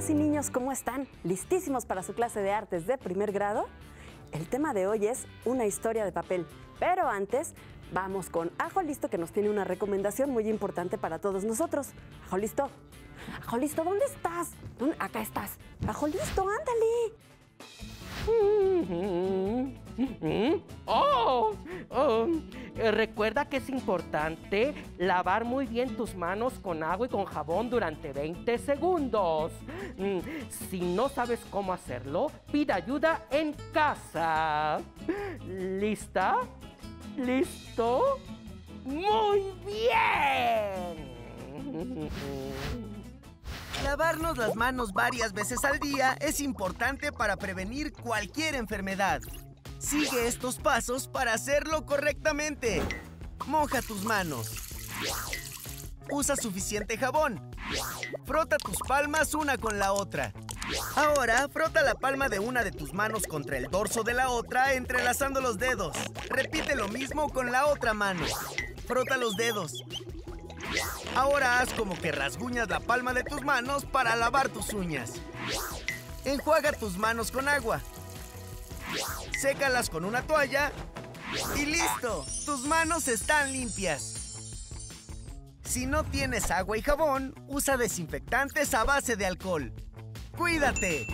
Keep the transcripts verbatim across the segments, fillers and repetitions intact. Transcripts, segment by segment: Niñas y niños, ¿cómo están? ¿Listísimos para su clase de artes de primer grado? El tema de hoy es una historia de papel, pero antes vamos con Ajo Listo, que nos tiene una recomendación muy importante para todos nosotros. Ajo Listo, Ajo Listo, ¿dónde estás? ¿Dónde? Acá estás. Ajo Listo, ándale. Oh, oh. Recuerda que es importante lavar muy bien tus manos con agua y con jabón durante veinte segundos. Si no sabes cómo hacerlo, pide ayuda en casa. ¿Lista? ¿Listo? ¡Muy bien! Lavarnos las manos varias veces al día es importante para prevenir cualquier enfermedad. Sigue estos pasos para hacerlo correctamente. Moja tus manos. Usa suficiente jabón. Frota tus palmas una con la otra. Ahora, frota la palma de una de tus manos contra el dorso de la otra, entrelazando los dedos. Repite lo mismo con la otra mano. Frota los dedos. Ahora haz como que rasguñas la palma de tus manos para lavar tus uñas. Enjuaga tus manos con agua. Sécalas con una toalla y ¡listo! ¡Tus manos están limpias! Si no tienes agua y jabón, usa desinfectantes a base de alcohol. ¡Cuídate!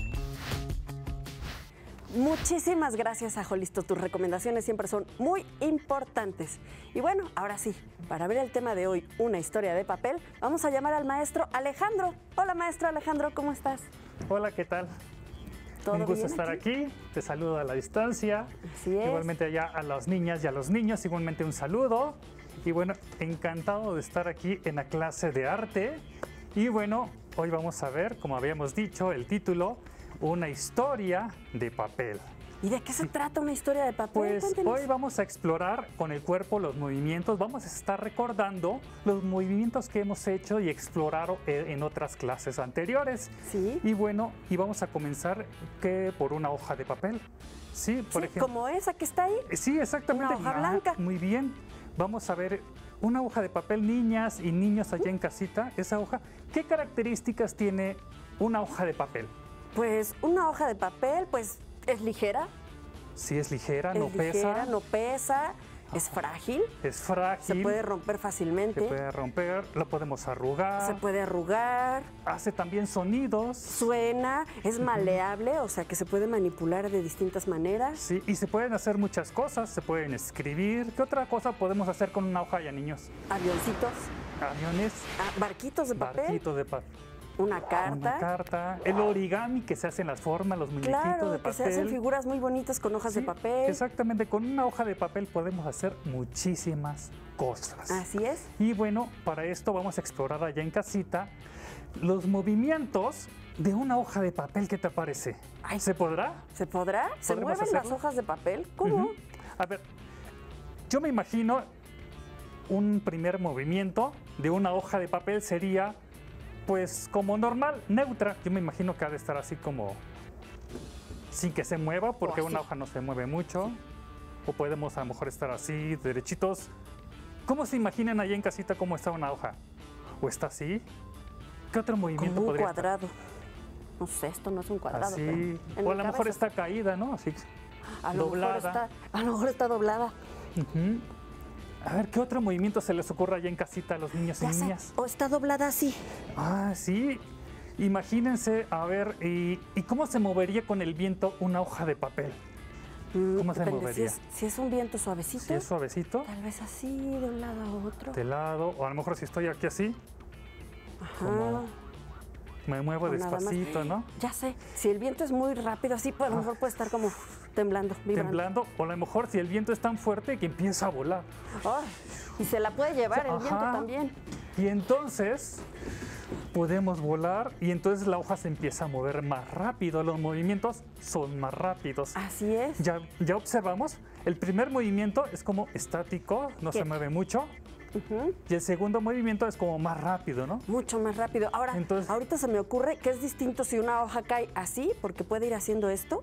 Muchísimas gracias, Ajo Listo. Tus recomendaciones siempre son muy importantes. Y bueno, ahora sí, para ver el tema de hoy, una historia de papel, vamos a llamar al maestro Alejandro. Hola, maestro Alejandro, ¿cómo estás? Hola, ¿qué tal? Un gusto estar aquí. aquí, te saludo a la distancia. Así es. Igualmente allá a las niñas y a los niños, igualmente un saludo. Y bueno, encantado de estar aquí en la clase de arte. Y bueno, hoy vamos a ver, como habíamos dicho, el título, una historia de papel. ¿Y de qué se trata una historia de papel? Pues Cuéntanos. Hoy vamos a explorar con el cuerpo los movimientos, vamos a estar recordando los movimientos que hemos hecho y explorado en otras clases anteriores. Sí. Y bueno, y vamos a comenzar que por una hoja de papel. Sí, por sí, ejemplo. ¿Como esa que está ahí? Sí, exactamente. Una hoja blanca. Ah, muy bien. Vamos a ver una hoja de papel, niñas y niños allá en casita, esa hoja. ¿Qué características tiene una hoja de papel? Pues una hoja de papel, pues... ¿Es ligera? Sí, es ligera, es no ligera, pesa. Es ligera, no pesa, es frágil. Es frágil. Se puede romper fácilmente. Se puede romper, lo podemos arrugar. Se puede arrugar. Hace también sonidos. Suena, es maleable, o sea que se puede manipular de distintas maneras. Sí, y se pueden hacer muchas cosas, se pueden escribir. ¿Qué otra cosa podemos hacer con una hoja ya, niños? Avioncitos. Aviones. Ah, barquitos de papel. Barquitos de papel. Una carta. Una carta. El origami que se hace en las formas, los muñequitos claro, de papel. Claro, que se hacen figuras muy bonitas con hojas sí, de papel. Exactamente, con una hoja de papel podemos hacer muchísimas cosas. Así es. Y bueno, para esto vamos a explorar allá en casita los movimientos de una hoja de papel. ¿Qué te parece? Ay, ¿se podrá? ¿Se podrá? ¿Se mueven hacerlo? Las hojas de papel? ¿Cómo? Uh-huh. A ver, yo me imagino un primer movimiento de una hoja de papel sería... Pues como normal, neutra. Yo me imagino que ha de estar así como sin que se mueva, porque una hoja no se mueve mucho. O podemos a lo mejor estar así, derechitos. ¿Cómo se imaginan ahí en casita cómo está una hoja? ¿O está así? ¿Qué otro movimiento podría estar? Como un cuadrado. No sé, esto no es un cuadrado. Así. O a lo mejor está caída, ¿no? Así, doblada. A lo mejor está doblada. Uh-huh. A ver, ¿qué otro movimiento se les ocurre allá en casita a los niños y niñas? ¿O está doblada así? Ah, sí. Imagínense, a ver, ¿y, y cómo se movería con el viento una hoja de papel? ¿Cómo se movería? Si es, si es un viento suavecito. Si es suavecito. Tal vez así, de un lado a otro. De lado, o a lo mejor si estoy aquí así. Ajá. Como me muevo despacito, ¿no? Ya sé. Si el viento es muy rápido, así, pues a lo mejor puede estar como... Temblando, vibrando. Temblando, o a lo mejor si el viento es tan fuerte que empieza a volar. Oh, y se la puede llevar el Ajá. viento también. Y entonces podemos volar y entonces la hoja se empieza a mover más rápido, los movimientos son más rápidos. Así es. Ya, ya observamos, el primer movimiento es como estático, no ¿Qué? se mueve mucho. Uh-huh. Y el segundo movimiento es como más rápido, ¿no? Mucho más rápido. Ahora, entonces, ahorita se me ocurre que es distinto si una hoja cae así, porque puede ir haciendo esto.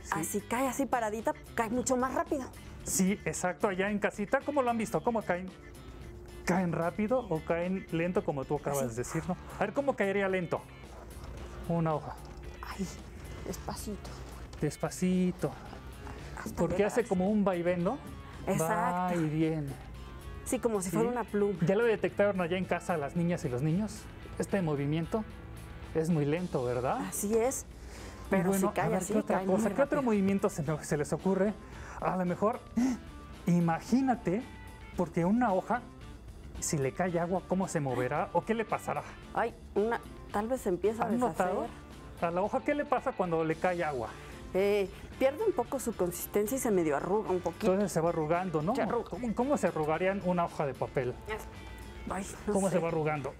Sí. Así cae, así paradita, cae mucho más rápido. Sí, exacto. Allá en casita, ¿cómo lo han visto? ¿Cómo caen? ¿Caen rápido o caen lento, como tú acabas así. de decir? ¿no? A ver, ¿cómo caería lento? una hoja. Ay, despacito. Despacito. Hasta porque llegar. Hace como un vaivén, ¿no? Exacto. Va y viene. Sí, como si fuera, ¿sí?, una pluma. Ya lo detectaron allá en casa las niñas y los niños. Este movimiento es muy lento, ¿verdad? Así es. Pero bueno, si cae así, ¿qué otra cosa? ¿Qué otro movimiento se, se les ocurre? A lo mejor, imagínate, porque una hoja, si le cae agua, ¿cómo se moverá o qué le pasará? Ay, una, tal vez se empieza a deshacer. ¿Han notado? A la hoja, ¿qué le pasa cuando le cae agua? Eh, pierde un poco su consistencia y se medio arruga un poquito. Entonces se va arrugando, ¿no? Se arruga. ¿Cómo, ¿Cómo se arrugarían una hoja de papel? Ay, no ¿Cómo sé. se va arrugando?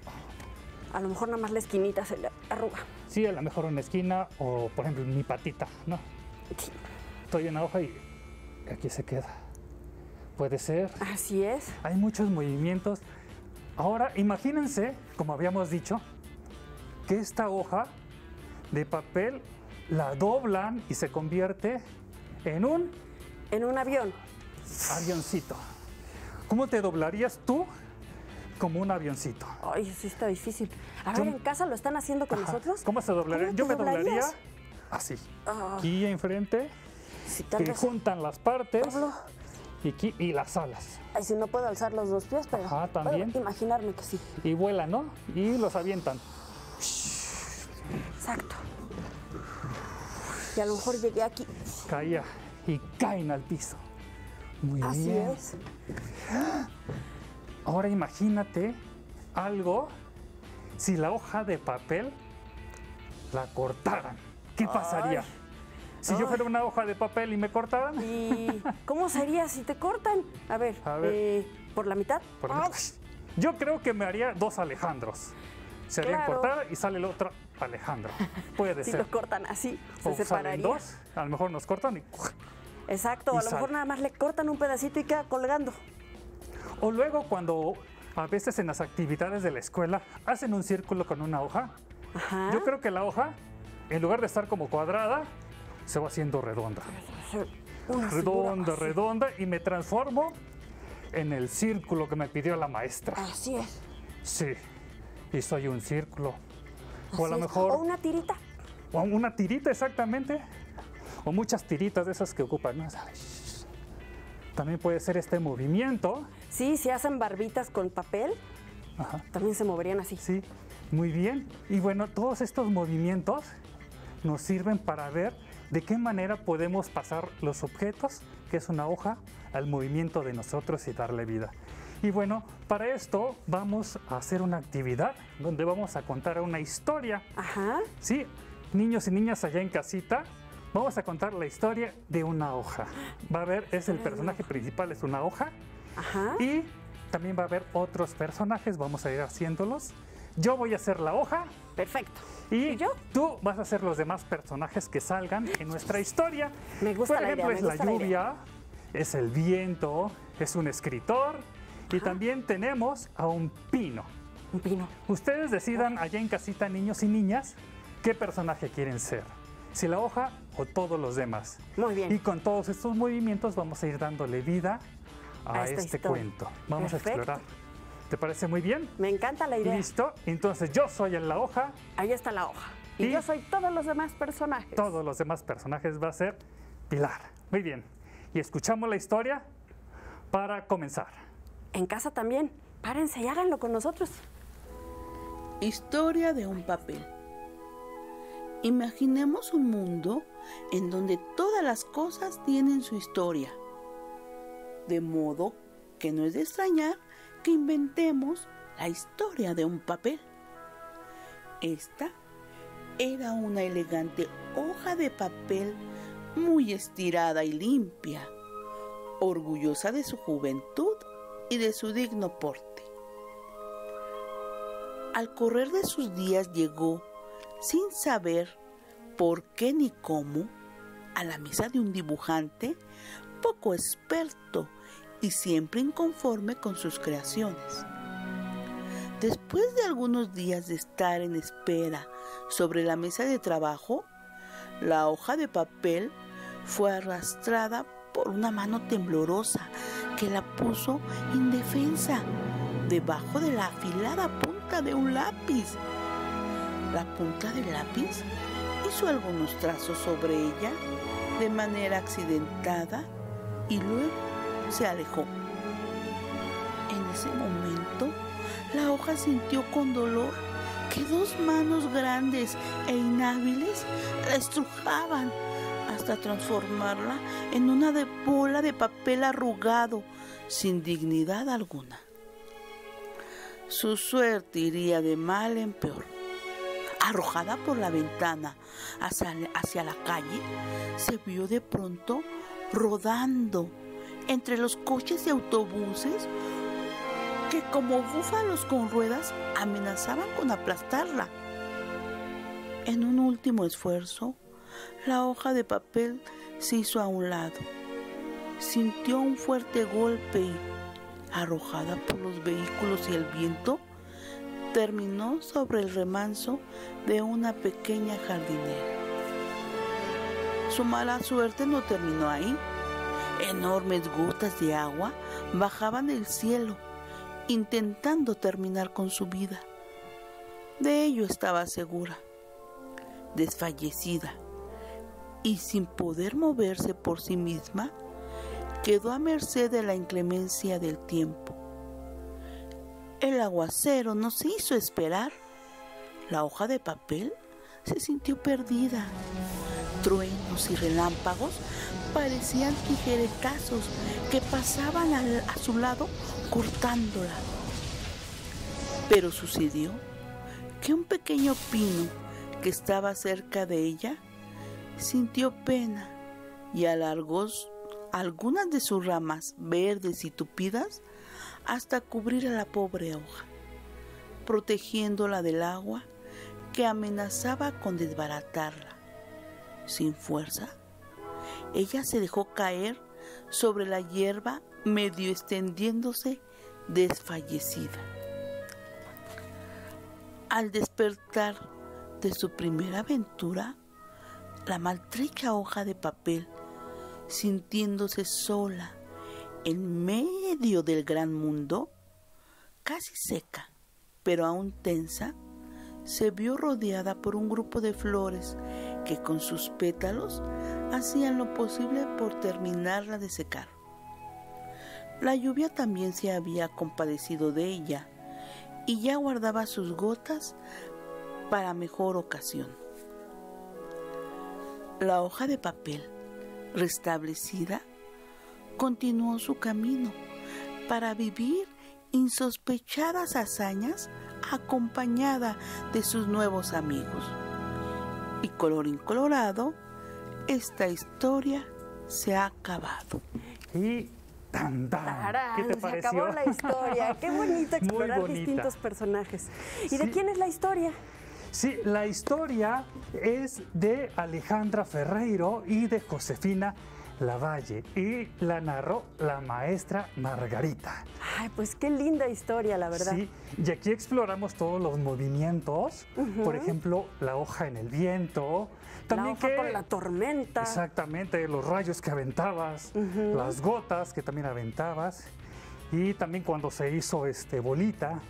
A lo mejor nada más la esquinita se le arruga. Sí, a lo mejor una esquina o, por ejemplo, mi patita, ¿no? Sí. Estoy en la hoja y aquí se queda. Puede ser. Así es. Hay muchos movimientos. Ahora, imagínense, como habíamos dicho, que esta hoja de papel la doblan y se convierte en un... En un avión. Avioncito. ¿Cómo te doblarías tú como un avioncito? Ay, sí está difícil. A ver, en casa lo están haciendo con Ajá. nosotros. ¿Cómo se doblaría? Yo me doblaría así. Oh. Aquí enfrente, sí, que juntan las partes y, aquí, y las alas. Ay, si no puedo alzar los dos pies, pero Ajá, ¿también? puedo imaginarme que sí. Y vuelan, ¿no? Y los avientan. Exacto. Y a lo mejor llegué aquí. Caía y caen al piso. Muy Así bien. Así es. Ahora imagínate algo si la hoja de papel la cortaran. ¿Qué pasaría? Ay. Si Ay. yo fuera una hoja de papel y me cortaran. ¿Y cómo sería si te cortan? A ver, a ver. Eh, ¿por la mitad? Por la... Yo creo que me haría dos Alejandros. Se harían claro. cortar y sale el otro Alejandro. Puede si ser. Si lo cortan así, se o separaría. Dos, a lo mejor nos cortan y... Exacto, y a lo sale. mejor nada más le cortan un pedacito y queda colgando. O luego cuando a veces en las actividades de la escuela hacen un círculo con una hoja. Ajá. Yo creo que la hoja, en lugar de estar como cuadrada, se va haciendo redonda. Una redonda, redonda y me transformo en el círculo que me pidió la maestra. Así es. Sí. Y soy un círculo. Así o a lo mejor... O una tirita. O una tirita, exactamente. O muchas tiritas de esas que ocupan. ¿No? También puede ser este movimiento. Sí, si hacen barbitas con papel, Ajá. también se moverían así. Sí, muy bien. Y bueno, todos estos movimientos nos sirven para ver de qué manera podemos pasar los objetos, que es una hoja, al movimiento de nosotros y darle vida. Y bueno, para esto vamos a hacer una actividad donde vamos a contar una historia. Ajá. Sí, niños y niñas allá en casita, vamos a contar la historia de una hoja. Va a haber, es el personaje principal, es una hoja. Ajá. Y también va a haber otros personajes, vamos a ir haciéndolos. Yo voy a hacer la hoja. Perfecto. Y, ¿Y yo? tú vas a hacer los demás personajes que salgan en nuestra historia. Me gusta Por ejemplo, la idea, me es gusta la lluvia, la idea. es el viento, es un escritor. Y Ajá. también tenemos a un pino. Un pino. Ustedes decidan allá en casita, niños y niñas, qué personaje quieren ser. Si la hoja o todos los demás. Muy bien. Y con todos estos movimientos vamos a ir dándole vida a, a este cuento. Vamos Perfecto. a explorar. ¿Te parece muy bien? Me encanta la idea. Listo. Entonces yo soy en la hoja. Ahí está la hoja. Y, y yo soy todos los demás personajes. Todos los demás personajes va a ser Pilar. Muy bien. Y escuchamos la historia para comenzar. En casa también. Párense y háganlo con nosotros. Historia de un papel. Imaginemos un mundo en donde todas las cosas tienen su historia. De modo que no es de extrañar que inventemos la historia de un papel. Esta era una elegante hoja de papel muy estirada y limpia, orgullosa de su juventud y de su digno porte. Al correr de sus días llegó, sin saber por qué ni cómo, a la mesa de un dibujante poco experto y siempre inconforme con sus creaciones. Después de algunos días de estar en espera sobre la mesa de trabajo, la hoja de papel fue arrastrada por una mano temblorosa que la puso indefensa debajo de la afilada punta de un lápiz. la punta del lápiz, hizo algunos trazos sobre ella de manera accidentada y luego se alejó. En ese momento, la hoja sintió con dolor que dos manos grandes e inhábiles la estrujaban hasta transformarla en una de bola de papel arrugado, sin dignidad alguna. Su suerte iría de mal en peor. Arrojada por la ventana hacia, hacia la calle, se vio de pronto rodando entre los coches y autobuses que, como búfalos con ruedas, amenazaban con aplastarla. En un último esfuerzo, la hoja de papel se hizo a un lado. Sintió un fuerte golpe y, arrojada por los vehículos y el viento, terminó sobre el remanso de una pequeña jardinera. Su mala suerte no terminó ahí. Enormes gotas de agua bajaban del cielo, intentando terminar con su vida. De ello estaba segura. Desfallecida y sin poder moverse por sí misma, quedó a merced de la inclemencia del tiempo. El aguacero no se hizo esperar. La hoja de papel se sintió perdida. Truenos y relámpagos parecían tijeretazos que pasaban al, a su lado cortándola. Pero sucedió que un pequeño pino que estaba cerca de ella sintió pena y alargó algunas de sus ramas verdes y tupidas hasta cubrir a la pobre hoja, protegiéndola del agua que amenazaba con desbaratarla. Sin fuerza, ella se dejó caer sobre la hierba, medio extendiéndose desfallecida. Al despertar de su primera aventura, la maltrecha hoja de papel, sintiéndose sola en medio del gran mundo, casi seca, pero aún tensa, se vio rodeada por un grupo de flores que con sus pétalos hacían lo posible por terminarla de secar. La lluvia también se había compadecido de ella y ya guardaba sus gotas para mejor ocasión. La hoja de papel, restablecida, continuó su camino para vivir insospechadas hazañas acompañada de sus nuevos amigos. Y colorín colorado, esta historia se ha acabado. Y tan, tan. Tarán, ¿qué te se pareció? Acabó la historia. Qué bonito explorar distintos personajes. ¿Y sí. de quién es la historia? Sí, la historia es de Alejandra Ferreiro y de Josefina Lavalle, y la narró la maestra Margarita. Ay, pues qué linda historia, la verdad. Sí, y aquí exploramos todos los movimientos, uh-huh. por ejemplo, la hoja en el viento, también la hoja que, con la tormenta. Exactamente, los rayos que aventabas, uh-huh. las gotas que también aventabas, y también cuando se hizo este bolita.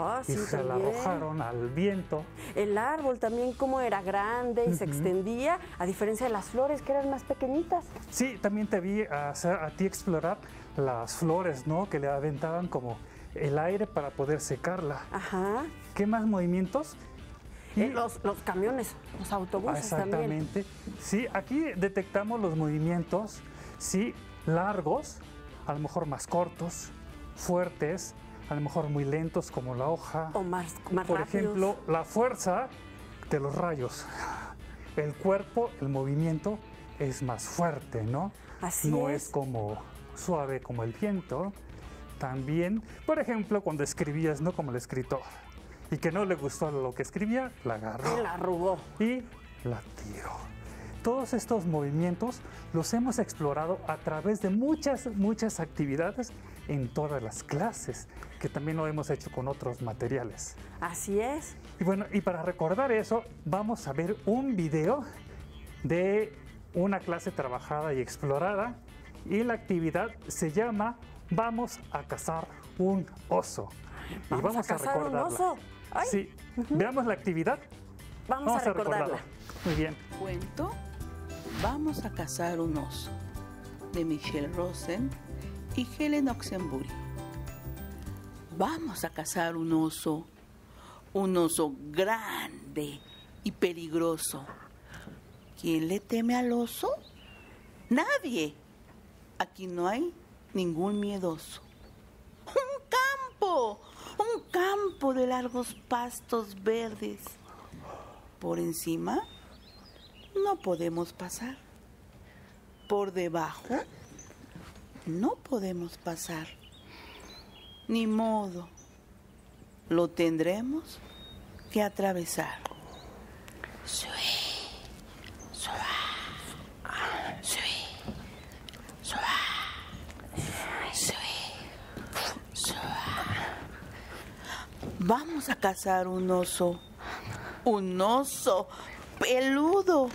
Ah, sí, y se también. la arrojaron al viento. El árbol también, como era grande y uh-huh. se extendía, a diferencia de las flores que eran más pequeñitas. Sí, también te vi hacer a ti explorar las flores, ¿no? Que le aventaban como el aire para poder secarla. Ajá. ¿Qué más movimientos? Y eh, los, los camiones, los autobuses. Exactamente. También. Sí, aquí detectamos los movimientos, sí, largos, a lo mejor más cortos, fuertes, a lo mejor muy lentos como la hoja. O más, más Por rápidos. ejemplo, la fuerza de los rayos. El cuerpo, el movimiento es más fuerte, ¿no? Así no es. No es como suave como el viento. También, por ejemplo, cuando escribías, ¿no? Como el escritor. Y que no le gustó lo que escribía, la agarró. Y la arrugó. Y la tiró. Todos estos movimientos los hemos explorado a través de muchas, muchas actividades en todas las clases, que también lo hemos hecho con otros materiales. Así es. Y bueno, y para recordar eso, vamos a ver un video de una clase trabajada y explorada, y la actividad se llama Vamos a cazar un oso. Vamos, y vamos a, a recordarla. ¿Vamos a cazar un oso? Ay. Sí. Uh-huh. Veamos la actividad Vamos, Vamos a, recordarla. a recordarla. Muy bien. Cuento Vamos a cazar un oso, de Michelle Rosen y Helen Oxenbury. Vamos a cazar un oso, un oso grande y peligroso. ¿Quién le teme al oso? ¡Nadie! Aquí no hay ningún miedoso. ¡Un campo! ¡Un campo de largos pastos verdes! Por encima no podemos pasar. Por debajo no podemos pasar. Ni modo, lo tendremos que atravesar. Sui, suá, sui, suá, sui, suá. Vamos a cazar un oso, un oso peludo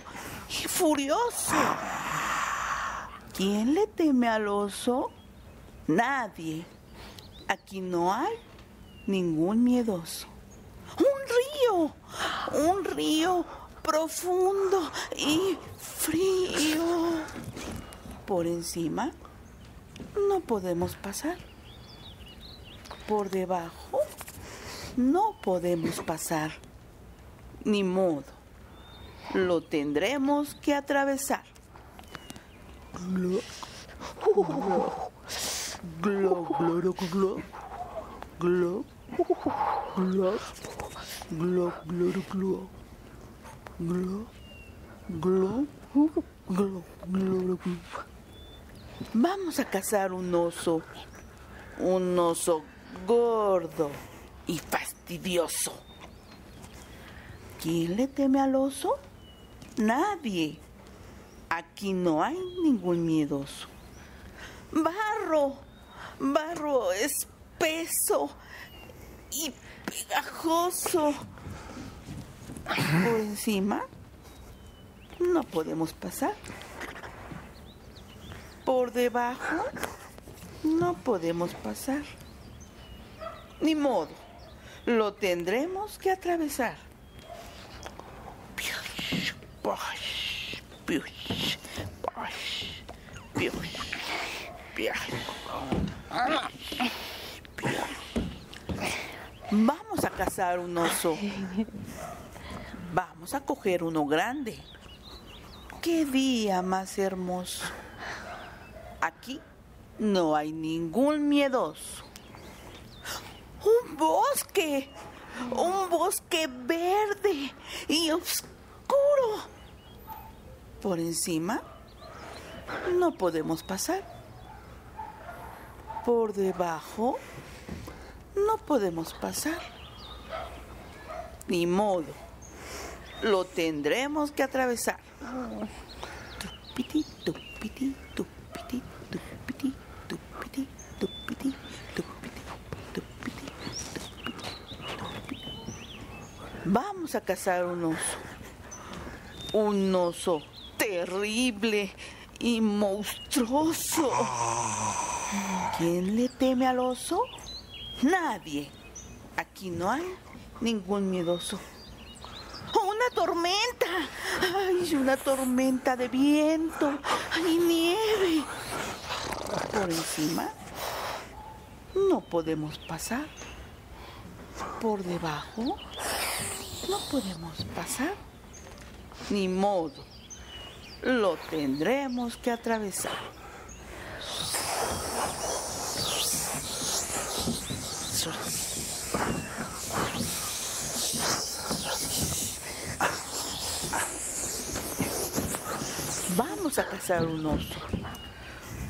y furioso. ¿Quién le teme al oso? Nadie. Aquí no hay ningún miedoso. ¡Un río! ¡Un río profundo y frío! Por encima no podemos pasar. Por debajo no podemos pasar. Ni modo, lo tendremos que atravesar. Glo, glo, glo, glo, glo, glo, glo, glo, glo, glo, glo, glo. Vamos a cazar un oso, un oso gordo y fastidioso. ¿Quién le teme al oso? Nadie. Aquí no hay ningún miedoso. Barro, barro espeso y pegajoso. Por encima no podemos pasar. Por debajo no podemos pasar. Ni modo, lo tendremos que atravesar. Piush, piush, piush, piush. Vamos a cazar un oso. Vamos a coger uno grande. ¡Qué día más hermoso! Aquí no hay ningún miedoso. ¡Un bosque! ¡Un bosque verde y oscuro! Por encima no podemos pasar. Por debajo no podemos pasar. Ni modo, lo tendremos que atravesar. Tupiti, tupiti, tupiti, tupiti, tupiti, tupiti, tupiti, tupiti, tupiti. Vamos a cazar un oso. Un oso terrible y monstruoso. ¿Quién le teme al oso? Nadie. Aquí no hay ningún miedoso. ¡Una tormenta! ¡Ay, una tormenta de viento! ¡Ay, nieve! Por encima no podemos pasar. Por debajo no podemos pasar. Ni modo, lo tendremos que atravesar. Vamos a cazar un oso.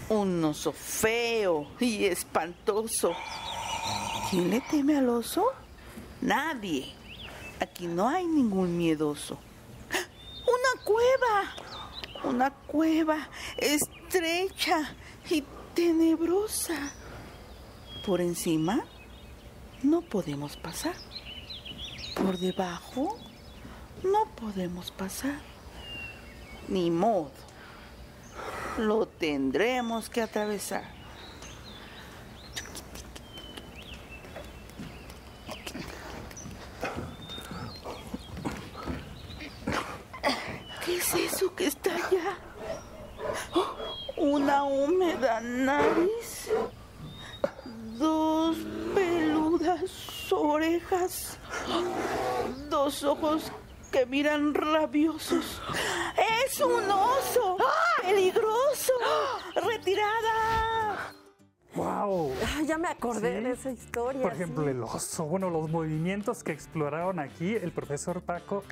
Un oso feo y espantoso. ¿Quién le teme al oso? Nadie. Aquí no hay ningún miedoso. ¡Una cueva! Una cueva estrecha y tenebrosa. Por encima no podemos pasar. Por debajo no podemos pasar. Ni modo, lo tendremos que atravesar. ¿Qué es eso que está allá? Una húmeda nariz, dos peludas orejas, dos ojos que miran rabiosos. ¡Es un oso! ¡Peligroso! ¡Retirada! ¡Wow! Ah, ya me acordé sí. de esa historia. Por ejemplo, sí. el oso. Bueno, los movimientos que exploraron aquí el profesor Paco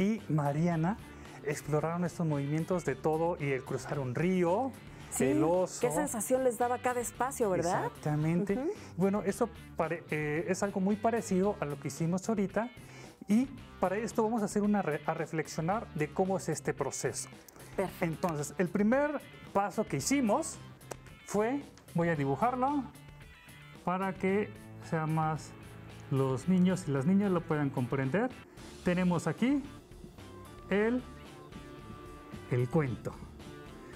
y Mariana exploraron estos movimientos de todo y el cruzar un río, sí, el oso. Qué sensación les daba cada espacio, ¿verdad? Exactamente. Uh-huh. Bueno, eso pare- eh, es algo muy parecido a lo que hicimos ahorita. Y para esto vamos a hacer una re- a reflexionar de cómo es este proceso. Perfecto. Entonces, el primer paso que hicimos fue... Voy a dibujarlo para que sea más los niños y las niñas lo puedan comprender. Tenemos aquí el, el cuento.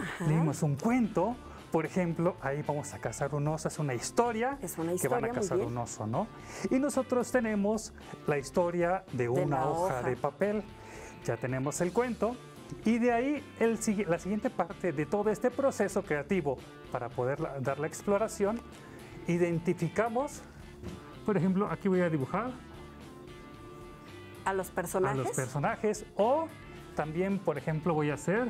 Ajá. Leímos un cuento, por ejemplo, ahí vamos a cazar un oso, es una historia, es una historia que van a cazar un oso, ¿no? Y nosotros tenemos la historia de una de hoja, hoja de papel. Ya tenemos el cuento. Y de ahí el, la siguiente parte de todo este proceso creativo para poder la, dar la exploración, identificamos, por ejemplo, aquí voy a dibujar a los personajes. A los personajes o también, por ejemplo, voy a hacer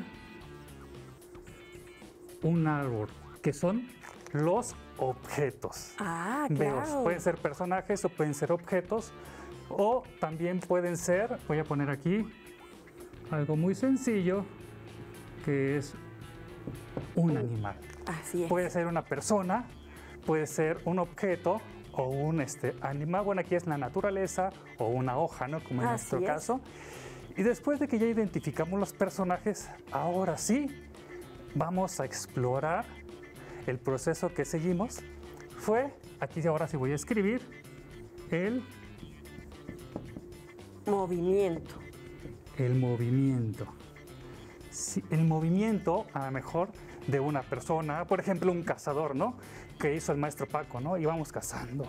un árbol, que son los objetos. Ah, claro. Veos, pueden ser personajes o pueden ser objetos o también pueden ser, voy a poner aquí, algo muy sencillo, que es un animal. Así es. Puede ser una persona, puede ser un objeto o un este, animal. Bueno, aquí es la naturaleza o una hoja, ¿no? Como en Así nuestro es. caso. Y después de que ya identificamos los personajes, ahora sí vamos a explorar el proceso que seguimos. Fue, aquí ahora sí voy a escribir, el... movimiento. El movimiento. Sí, el movimiento, a lo mejor, de una persona, por ejemplo, un cazador, ¿no? Que hizo el maestro Paco, ¿no? Íbamos cazando.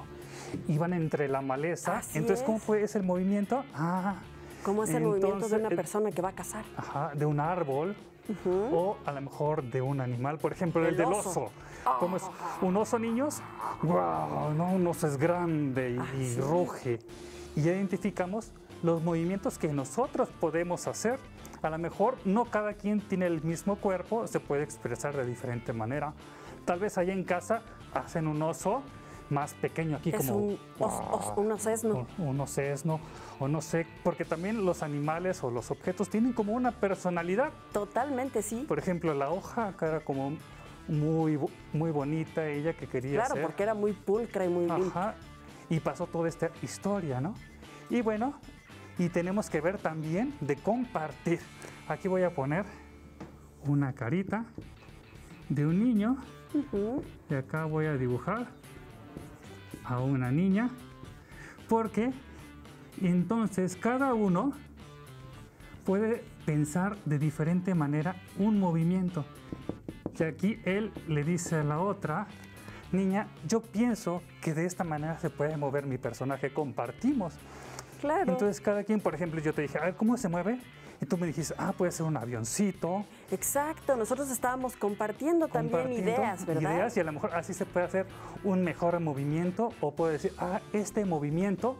Iban entre la maleza. Así entonces, es. ¿cómo fue ese el movimiento? Ah, ¿cómo es el entonces, movimiento de una persona que va a cazar? Ajá, de un árbol. Uh-huh. O a lo mejor de un animal, por ejemplo, el, el del oso. oso. Oh. ¿Cómo es? ¿Un oso, niños? ¡Wow! No, un oso es grande y, ah, y sí. ruge. Y ya identificamos los movimientos que nosotros podemos hacer. A lo mejor no cada quien tiene el mismo cuerpo, se puede expresar de diferente manera. Tal vez allá en casa hacen un oso más pequeño, aquí es como un, wow, os, os, un osesno. Un, un osesno, o no sé, porque también los animales o los objetos tienen como una personalidad. Totalmente, sí. Por ejemplo, la hoja, que era como muy, muy bonita ella que quería claro, hacer. Claro, porque era muy pulcra y muy linda. Y pasó toda esta historia, ¿no? Y bueno... Y tenemos que ver también de compartir. Aquí voy a poner una carita de un niño. Uh-huh. Y acá voy a dibujar a una niña. Porque entonces cada uno puede pensar de diferente manera un movimiento. Y aquí él le dice a la otra... Niña, yo pienso que de esta manera se puede mover mi personaje. Compartimos. Claro. Entonces, cada quien, por ejemplo, yo te dije, a ver, ¿cómo se mueve? Y tú me dijiste, ah, puede ser un avioncito. Exacto, nosotros estábamos compartiendo, compartiendo también ideas, ¿verdad? Ideas y a lo mejor así se puede hacer un mejor movimiento o puedo decir, ah, este movimiento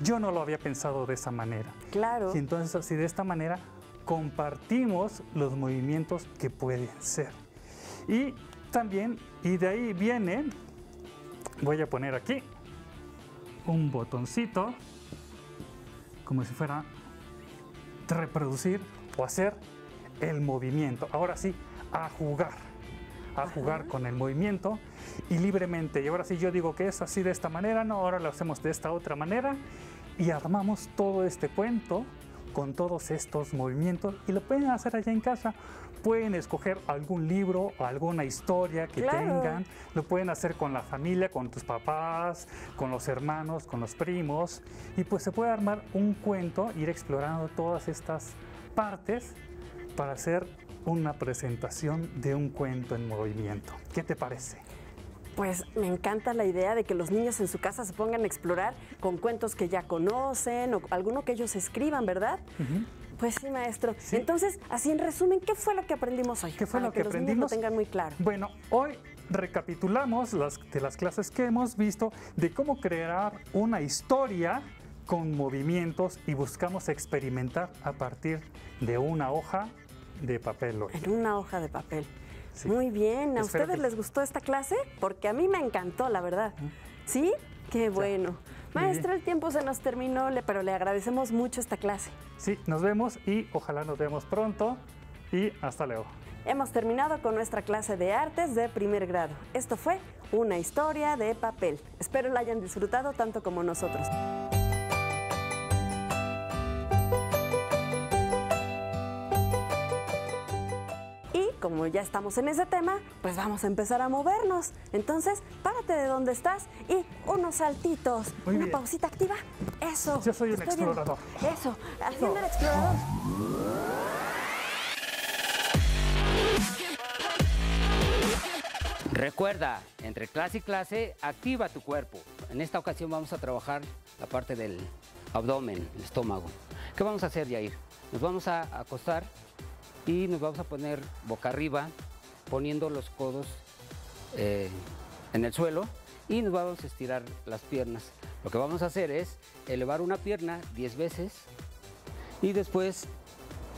yo no lo había pensado de esa manera. Claro. Y entonces, así de esta manera compartimos los movimientos que pueden ser. Y también, y de ahí viene, voy a poner aquí un botoncito. Como si fuera reproducir o hacer el movimiento. Ahora sí, a jugar, a Ajá. jugar con el movimiento y libremente. Y ahora sí yo digo que es así de esta manera, no, ahora lo hacemos de esta otra manera y armamos todo este cuento con todos estos movimientos y lo pueden hacer allá en casa. Pueden escoger algún libro o alguna historia que claro. tengan. Lo pueden hacer con la familia, con tus papás, con los hermanos, con los primos. Y pues se puede armar un cuento, ir explorando todas estas partes para hacer una presentación de un cuento en movimiento. ¿Qué te parece? Pues me encanta la idea de que los niños en su casa se pongan a explorar con cuentos que ya conocen o alguno que ellos escriban, ¿verdad? Uh-huh. Pues sí, maestro. ¿Sí? Entonces, así en resumen, ¿qué fue lo que aprendimos hoy? ¿Qué fue lo que, que aprendimos? Los niños lo tengan muy claro. Bueno, hoy recapitulamos las, de las clases que hemos visto de cómo crear una historia con movimientos y buscamos experimentar a partir de una hoja de papel. Hoy. En una hoja de papel. Sí. Muy bien. ¿A Espero ustedes que... les gustó esta clase? Porque a mí me encantó, la verdad. ¿Sí? Qué bueno. Ya. Maestro, el tiempo se nos terminó, pero le agradecemos mucho esta clase. Sí, nos vemos y ojalá nos vemos pronto y hasta luego. Hemos terminado con nuestra clase de artes de primer grado. Esto fue Una Historia de Papel. Espero la hayan disfrutado tanto como nosotros. Como ya estamos en ese tema, pues vamos a empezar a movernos. Entonces, párate de donde estás y unos saltitos. Muy Una bien. pausita activa. Eso. Yo soy el explorador. Viendo. Eso. Haciendo el explorador. Recuerda, entre clase y clase, activa tu cuerpo. En esta ocasión vamos a trabajar la parte del abdomen, el estómago. ¿Qué vamos a hacer, Yair? Nos vamos a acostar y nos vamos a poner boca arriba, poniendo los codos eh, en el suelo y nos vamos a estirar las piernas. Lo que vamos a hacer es elevar una pierna diez veces y después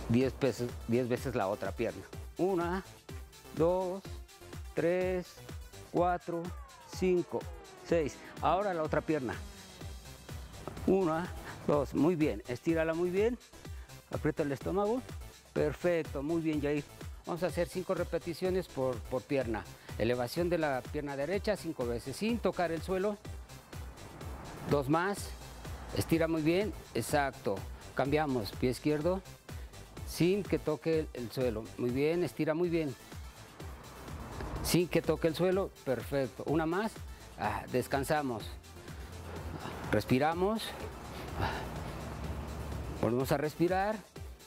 diez veces, diez veces la otra pierna. Una, dos, tres, cuatro, cinco, seis. Ahora la otra pierna. Una, dos, muy bien. Estírala muy bien, aprieta el estómago. Perfecto, muy bien, Yair. Vamos a hacer cinco repeticiones por, por pierna. Elevación de la pierna derecha cinco veces sin tocar el suelo. Dos más. Estira muy bien. Exacto. Cambiamos. Pie izquierdo sin que toque el suelo. Muy bien, estira muy bien. Sin que toque el suelo. Perfecto. Una más. Ah, descansamos. Respiramos. Volvemos a respirar.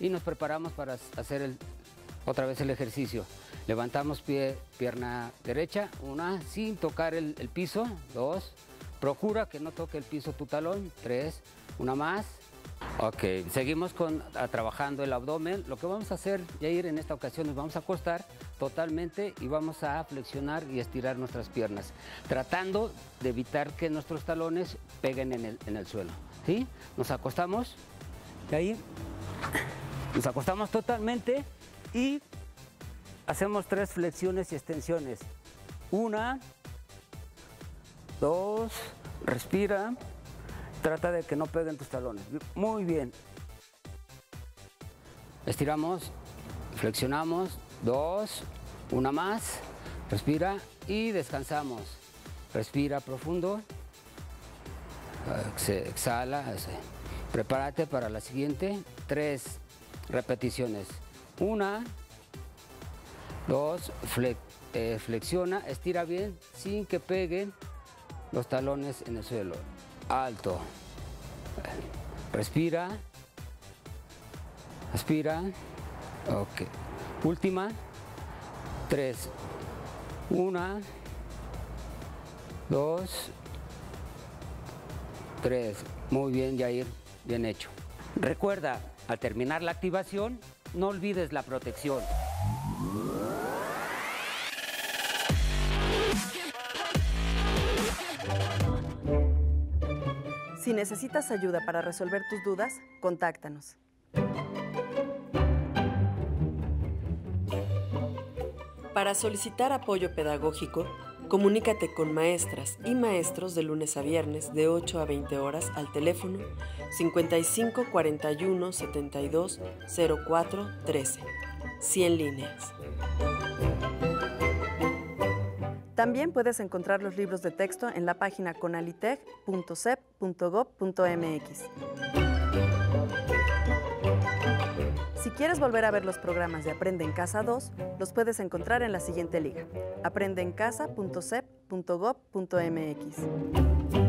Y nos preparamos para hacer el, otra vez el ejercicio. Levantamos pie, pierna derecha, una, sin tocar el, el piso, dos. Procura que no toque el piso tu talón, tres. Una más. Ok, seguimos con, a, trabajando el abdomen. Lo que vamos a hacer, Yair, en esta ocasión nos vamos a acostar totalmente y vamos a flexionar y estirar nuestras piernas, tratando de evitar que nuestros talones peguen en el, en el suelo. ¿Sí? Nos acostamos, Yair. Nos acostamos totalmente y hacemos tres flexiones y extensiones. Una, dos, respira, trata de que no peguen tus talones. Muy bien. Estiramos, flexionamos, dos, una más, respira y descansamos. Respira profundo, exhala, prepárate para la siguiente, tres. Repeticiones. Una, dos, flex, eh, flexiona, estira bien sin que peguen los talones en el suelo. Alto. Respira. Aspira. Ok. Última. Tres. Una, dos, tres. Muy bien, Yair. Bien hecho. Recuerda, al terminar la activación, no olvides la protección. Si necesitas ayuda para resolver tus dudas, contáctanos. Para solicitar apoyo pedagógico, comunícate con maestras y maestros de lunes a viernes de ocho a veinte horas al teléfono cincuenta y cinco, cuarenta y uno, setenta y dos, cero cuatro, trece. cien líneas. También puedes encontrar los libros de texto en la página conalitech punto sep punto gob punto mx. Si quieres volver a ver los programas de Aprende en Casa dos, los puedes encontrar en la siguiente liga: aprende en casa punto sep punto gob punto mx.